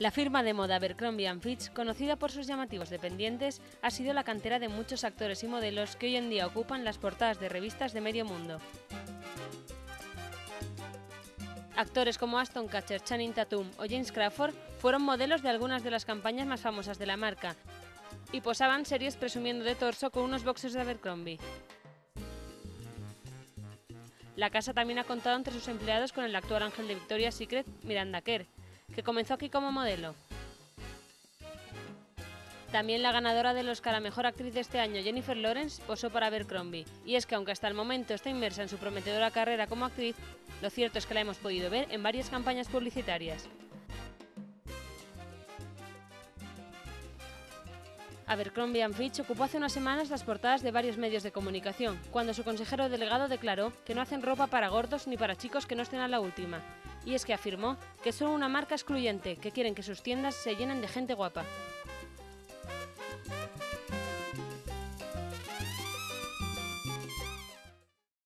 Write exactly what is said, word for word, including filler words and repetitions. La firma de moda Abercrombie and Fitch, conocida por sus llamativos dependientes, ha sido la cantera de muchos actores y modelos que hoy en día ocupan las portadas de revistas de medio mundo. Actores como Ashton Kutcher, Channing Tatum o James Crawford fueron modelos de algunas de las campañas más famosas de la marca y posaban series presumiendo de torso con unos boxers de Abercrombie. La casa también ha contado entre sus empleados con el actual ángel de Victoria's Secret, Miranda Kerr, que comenzó aquí como modelo. También la ganadora del Oscar a Mejor Actriz de este año, Jennifer Lawrence, posó para Abercrombie. Y es que aunque hasta el momento está inmersa en su prometedora carrera como actriz, lo cierto es que la hemos podido ver en varias campañas publicitarias. Abercrombie and Fitch ocupó hace unas semanas las portadas de varios medios de comunicación, cuando su consejero delegado declaró que no hacen ropa para gordos ni para chicos que no estén a la última. Y es que afirmó que son una marca excluyente, que quieren que sus tiendas se llenen de gente guapa.